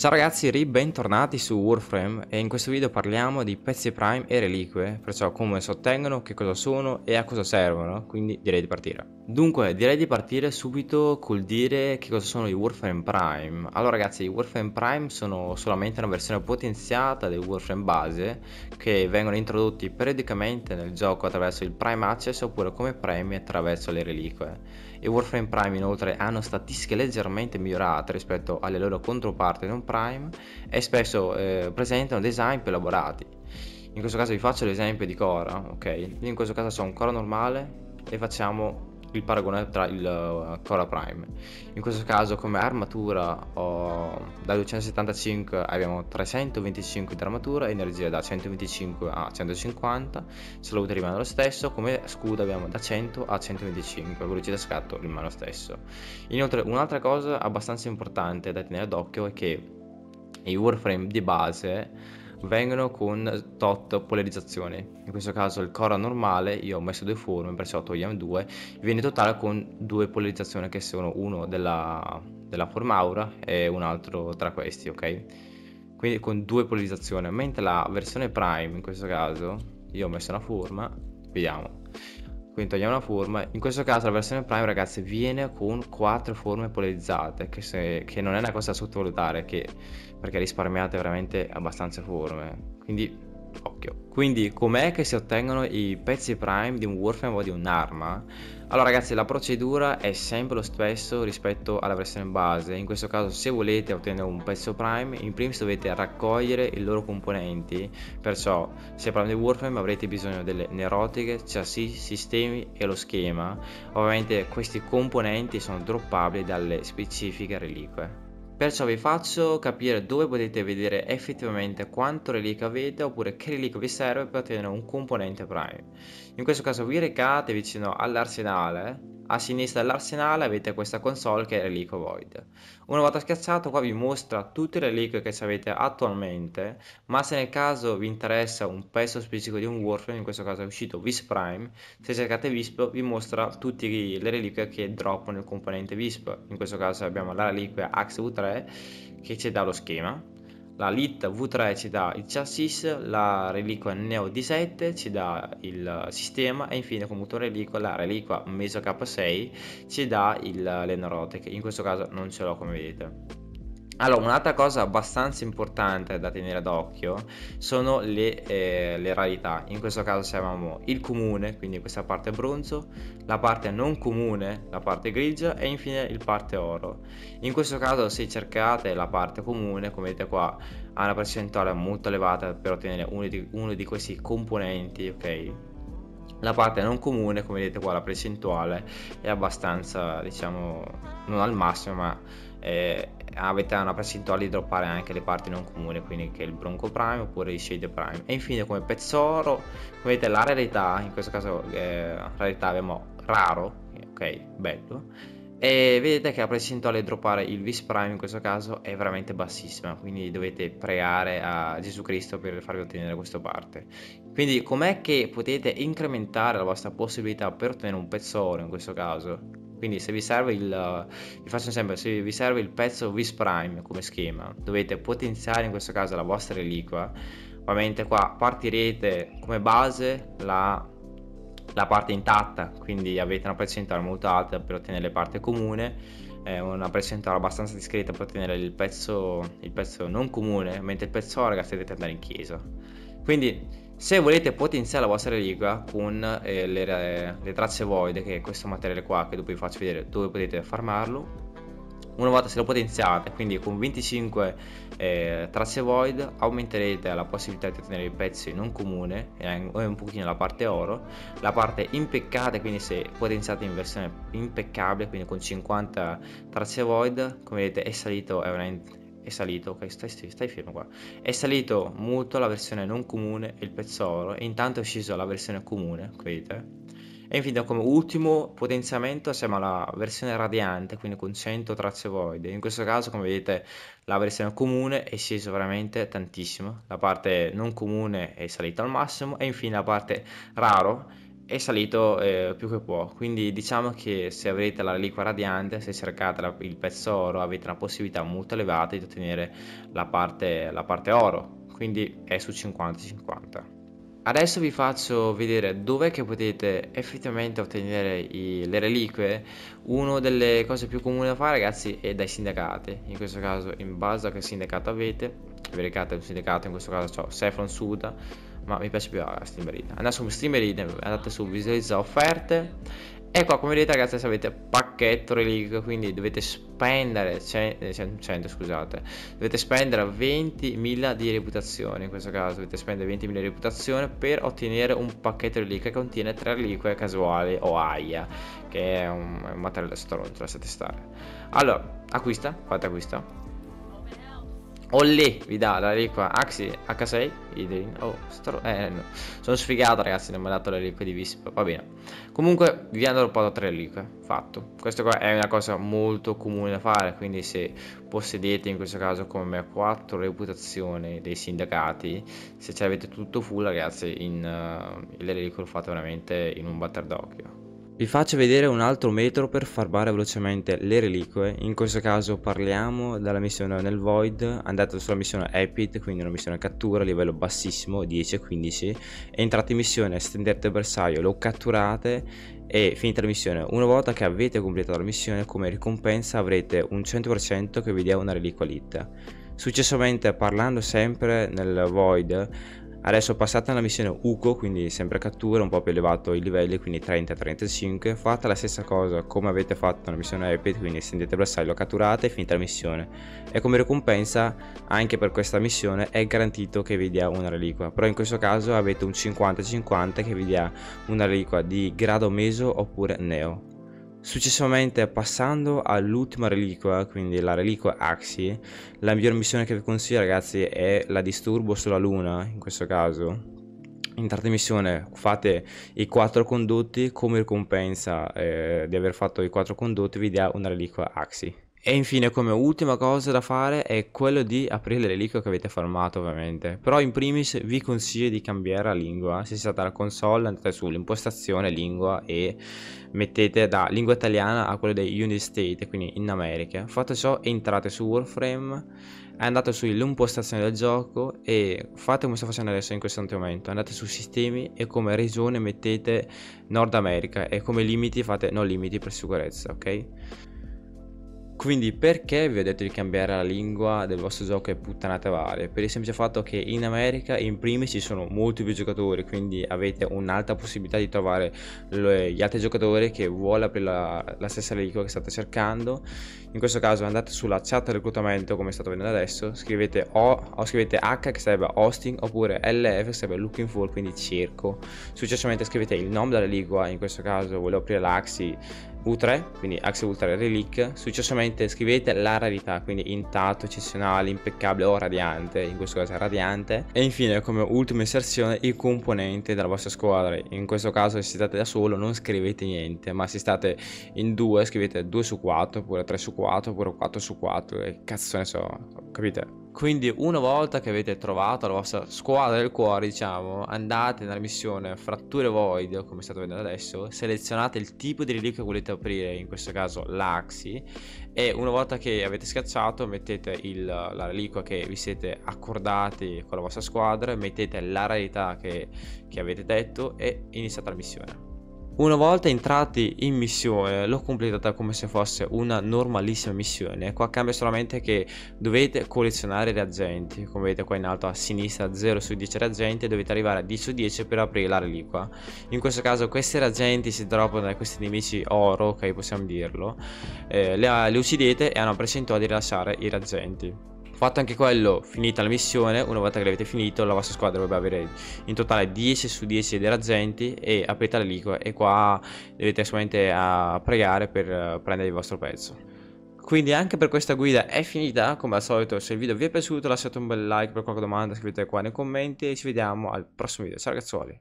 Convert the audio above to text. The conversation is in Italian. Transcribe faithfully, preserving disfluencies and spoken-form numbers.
Ciao ragazzi, bentornati su Warframe e in questo video parliamo di pezzi Prime e reliquie, perciò come si ottengono, che cosa sono e a cosa servono, quindi direi di partire. Dunque direi di partire subito col dire che cosa sono i Warframe Prime. Allora ragazzi, i Warframe Prime sono solamente una versione potenziata del Warframe base che vengono introdotti periodicamente nel gioco attraverso il Prime Access oppure come premi attraverso le reliquie. I Warframe Prime inoltre hanno statistiche leggermente migliorate rispetto alle loro controparti non Prime e spesso eh, presentano design più elaborati. In questo caso vi faccio l'esempio di Cora, ok? Io in questo caso ho un Cora normale e facciamo il paragone tra il Cora Prime. In questo caso come armatura ho, da duecentosettantacinque abbiamo trecentoventicinque di armatura, energia da centoventicinque a centocinquanta, salute rimane lo stesso, come scudo abbiamo da cento a centoventicinque, velocità scatto rimane lo stesso. Inoltre un'altra cosa abbastanza importante da tenere d'occhio è che i Warframe di base vengono con tot polarizzazioni. In questo caso il Cora normale, io ho messo due forme, perciò togliamo due, viene totale con due polarizzazioni che sono uno della, della forma aura e un altro tra questi, ok? Quindi con due polarizzazioni, mentre la versione Prime, in questo caso io ho messo una forma, vediamo, quindi togliamo una forma. In questo caso la versione Prime ragazzi viene con quattro forme polarizzate, che, se, che non è una cosa da sottovalutare, che, perché risparmiate veramente abbastanza forme, quindi occhio. Quindi com'è che si ottengono i pezzi Prime di un Warframe o di un'arma? Allora ragazzi, la procedura è sempre lo stesso rispetto alla versione base. In questo caso se volete ottenere un pezzo Prime, in primis dovete raccogliere i loro componenti, perciò se parliamo di Warframe avrete bisogno delle neurotiche, chassis, sistemi e lo schema. Ovviamente questi componenti sono droppabili dalle specifiche reliquie. Perciò vi faccio capire dove potete vedere effettivamente quanto reliquia avete oppure che reliquia vi serve per ottenere un componente Prime. In questo caso vi recate vicino all'arsenale, a sinistra dell'arsenale avete questa console che è Reliquia Void. Una volta schiacciato qua vi mostra tutte le reliquie che avete attualmente, ma se nel caso vi interessa un pezzo specifico di un Warframe, in questo caso è uscito Vis Prime, se cercate Visp vi mostra tutte le reliquie che droppano il componente Visp. In questo caso abbiamo la reliquia Axe V tre che ci dà lo schema, la Lit V tre ci dà il chassis, la reliquia Neo D sette ci dà il sistema e infine come ultima reliquia la reliquia Meso K sei ci dà il, le neurotiche. In questo caso non ce l'ho, come vedete. Allora, un'altra cosa abbastanza importante da tenere d'occhio sono le, eh, le rarità. In questo caso abbiamo il comune, quindi questa parte bronzo, la parte non comune, la parte grigia e infine il parte oro. In questo caso se cercate la parte comune, come vedete qua, ha una percentuale molto elevata per ottenere uno di, uno di questi componenti, ok? La parte non comune, come vedete qua, la percentuale è abbastanza, diciamo, non al massimo, ma eh, avete una percentuale di droppare anche le parti non comuni, quindi che è il Bronco Prime oppure il Shade Prime. E infine come pezzo oro, come vedete la rarità, in questo caso eh, rarità abbiamo raro, ok, bello. E vedete che la percentuale di droppare il Vis Prime in questo caso è veramente bassissima, quindi dovete pregare a Gesù Cristo per farvi ottenere questa parte. Quindi com'è che potete incrementare la vostra possibilità per ottenere un pezzo oro in questo caso? Quindi se vi serve il, vi faccio sempre, se vi serve il pezzo Vis Prime come schema, dovete potenziare in questo caso la vostra reliquia. Ovviamente qua partirete come base la, la parte intatta, quindi avete una percentuale molto alta per ottenere le parti comune, una percentuale abbastanza discreta per ottenere il pezzo, il pezzo non comune, mentre il pezzo ragazzi dovete andare in chiesa. Quindi se volete potenziare la vostra reliquia con eh, le, le tracce void, che è questo materiale qua che dopo vi faccio vedere dove potete farmarlo, una volta se lo potenziate, quindi con venticinque eh, tracce void aumenterete la possibilità di ottenere i pezzi non comune e un pochino la parte oro, la parte impeccata, quindi se potenziate in versione impeccabile, quindi con cinquanta tracce void, come vedete è salito, è veramente è salito, ok, stai, stai fermo qua, è salito molto la versione non comune e il pezzo oro, e intanto è sceso la versione comune, vedete. E infine come ultimo potenziamento siamo alla versione radiante, quindi con cento tracce void. In questo caso come vedete la versione comune è scesa veramente tantissimo, la parte non comune è salita al massimo e infine la parte raro è salito eh, più che può, quindi diciamo che se avrete la reliquia radiante, se cercate la, il pezzo oro, avete una possibilità molto elevata di ottenere la parte, la parte oro, quindi è su cinquanta cinquanta. Adesso vi faccio vedere dov'è che potete effettivamente ottenere i, le reliquie. Una delle cose più comuni da fare, ragazzi, è dai sindacati. In questo caso, in base a che sindacato avete, verificate un sindacato, in questo caso ho Cephalon Suda, ma mi piace più la Streamer Item. Andate su Streamer Item, andate su Visualizza Offerte e qua, come vedete, ragazzi, avete pacchetto reliquie, quindi dovete spendere cento, cento, scusate, dovete spendere ventimila di reputazione. In questo caso dovete spendere ventimila di reputazione per ottenere un pacchetto reliquie che contiene tre reliquie casuali o aia, che è un, un materiale stronzo, lasciate stare. Allora, acquista, fate acquista. O lì vi dà la reliquia Axi acca sei Idrin. Oh, stro... eh, no. Sono sfigato, ragazzi, non mi ha dato le reliquie di Vis. Va bene. Comunque vi hanno rubato tre reliquie. Fatto. Questo qua è una cosa molto comune da fare. Quindi se possedete, in questo caso come quattro reputazioni dei sindacati, se ce l'avete tutto full, ragazzi, in, uh, le reliquie lo fate veramente in un batter d'occhio. Vi faccio vedere un altro metodo per farmare velocemente le reliquie. In questo caso parliamo della missione nel Void. Andate sulla missione Epic, quindi una missione cattura, livello bassissimo, dieci a quindici. Entrate in missione, stendete il bersaglio, lo catturate e finita la missione. Una volta che avete completato la missione, come ricompensa avrete un cento per cento che vi dia una reliquia lit. Successivamente, parlando sempre nel Void, adesso passate alla missione Uco, quindi sempre cattura, un po' più elevato i livelli, quindi trenta trentacinque. Fate la stessa cosa come avete fatto nella missione Epic, quindi stendete il bersaglio, catturate e finita la missione. E come ricompensa anche per questa missione è garantito che vi dia una reliquia, però in questo caso avete un cinquanta cinquanta che vi dia una reliquia di grado meso oppure neo. Successivamente, passando all'ultima reliquia, quindi la reliquia Axi, la miglior missione che vi consiglio, ragazzi, è la disturbo sulla luna. In questo caso entrate in missione, fate i quattro condotti, come ricompensa eh, di aver fatto i quattro condotti vi dia una reliquia Axi. E infine, come ultima cosa da fare, è quello di aprire le reliquie che avete farmato, ovviamente. Però in primis vi consiglio di cambiare la lingua. Se siete alla console, andate sull'impostazione lingua e mettete da lingua italiana a quella degli United States, quindi in America. Fatto ciò, entrate su Warframe, andate sull'impostazione del gioco e fate come sto facendo adesso in questo momento. Andate su sistemi e come regione mettete Nord America e come limiti fate no limiti per sicurezza, ok? Quindi perché vi ho detto di cambiare la lingua del vostro gioco e puttanate varie? Per il semplice fatto che in America in primis ci sono molti più giocatori, quindi avete un'alta possibilità di trovare le, gli altri giocatori che vuole aprire la, la stessa reliquia che state cercando. In questo caso andate sulla chat del reclutamento come state vedendo adesso, scrivete O o scrivete H che sarebbe hosting oppure L F che sarebbe looking for, quindi cerco. Successivamente scrivete il nome della reliquia, in questo caso volevo aprire la Axi V tre, quindi Axe V tre Relic. Successivamente scrivete la rarità, quindi intatto, eccezionale, impeccabile o radiante, in questo caso è radiante. E infine, come ultima inserzione, i componenti della vostra squadra. In questo caso, se state da solo non scrivete niente, ma se state in due scrivete due su quattro oppure tre su quattro oppure quattro su quattro e cazzo ne so, capite? Quindi una volta che avete trovato la vostra squadra del cuore, diciamo, andate nella missione Fratture Void, come state vedendo adesso, selezionate il tipo di reliquia che volete aprire, in questo caso l'Axi, e una volta che avete schiacciato mettete il, la reliquia che vi siete accordati con la vostra squadra, mettete la rarità che, che avete detto e iniziate la missione. Una volta entrati in missione, l'ho completata come se fosse una normalissima missione. Qua cambia solamente che dovete collezionare reagenti. Come vedete qua in alto a sinistra, zero su dieci reagenti, dovete arrivare a dieci su dieci per aprire la reliquia. In questo caso questi reagenti si droppano da questi nemici oro, ok, possiamo dirlo, eh, le, le uccidete e hanno una percentuale di rilasciare i reagenti. Fatto anche quello, finita la missione, una volta che l'avete finito, la vostra squadra dovrebbe avere in totale dieci su dieci dei reagenti e aprite la reliquia e qua dovete solamente a pregare per prendere il vostro pezzo. Quindi anche per questa guida è finita. Come al solito, se il video vi è piaciuto lasciate un bel like, per qualche domanda scrivete qua nei commenti e ci vediamo al prossimo video. Ciao ragazzuoli!